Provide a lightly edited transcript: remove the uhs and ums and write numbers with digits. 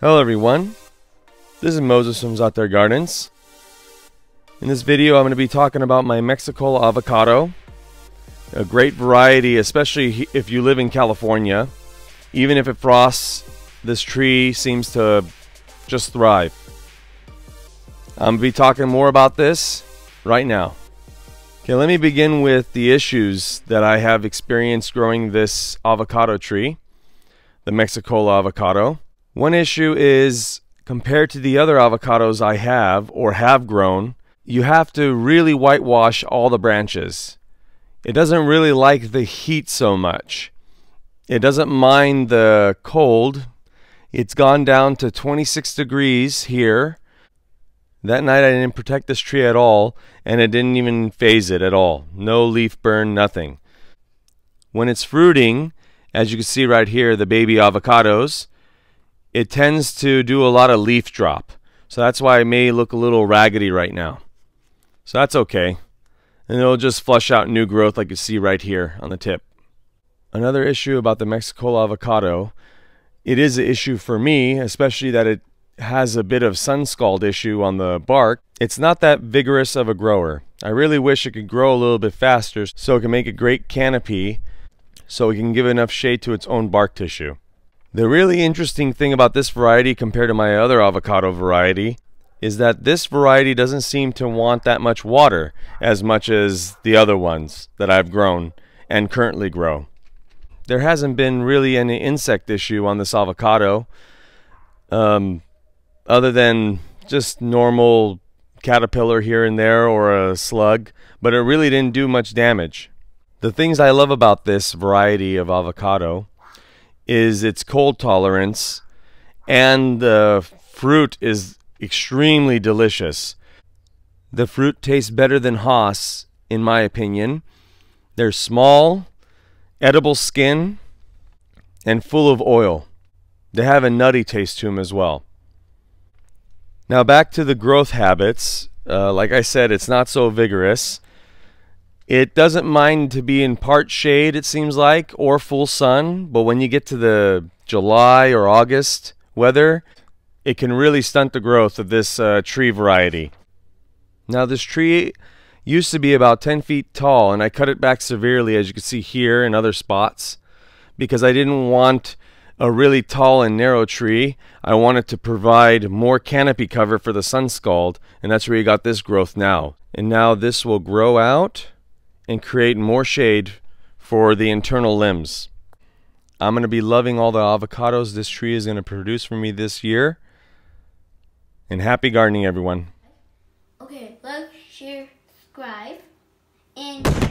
Hello everyone, this is Moses from Zaatar Gardens. In this video I'm going to be talking about my Mexicola avocado, a great variety, especially if you live in California. Even if it frosts, this tree seems to just thrive. I'm going to be talking more about this right now. Okay, let me begin with the issues that I have experienced growing this avocado tree, the Mexicola avocado. One issue is, compared to the other avocados I have or have grown, you have to really whitewash all the branches. It doesn't really like the heat so much. It doesn't mind the cold. It's gone down to 26 degrees here. That night I didn't protect this tree at all, and it didn't even phase it at all. No leaf burn, nothing. When it's fruiting, as you can see right here, the baby avocados, it tends to do a lot of leaf drop. So that's why it may look a little raggedy right now. So that's okay. And it'll just flush out new growth like you see right here on the tip. Another issue about the Mexicola avocado, it is an issue for me, especially that it has a bit of sun scald issue on the bark. It's not that vigorous of a grower. I really wish it could grow a little bit faster so it can make a great canopy so it can give enough shade to its own bark tissue. The really interesting thing about this variety compared to my other avocado variety is that this variety doesn't seem to want that much water as much as the other ones that I've grown and currently grow. There hasn't been really any insect issue on this avocado other than just normal caterpillar here and there or a slug, but it really didn't do much damage. The things I love about this variety of avocado is its cold tolerance, and the fruit is extremely delicious. The fruit tastes better than Hass, in my opinion. They're small, edible skin, and full of oil. They have a nutty taste to them as well. Now back to the growth habits. Like I said, it's not so vigorous. It doesn't mind to be in part shade, it seems like, or full sun, but when you get to the July or August weather, it can really stunt the growth of this tree variety. Now this tree used to be about 10 feet tall, and I cut it back severely, as you can see here and other spots, because I didn't want a really tall and narrow tree. I wanted to provide more canopy cover for the sun scald, and that's where you got this growth now. And now this will grow out and create more shade for the internal limbs. I'm going to be loving all the avocados this tree is going to produce for me this year. And happy gardening, everyone. Okay, like, share, subscribe, and...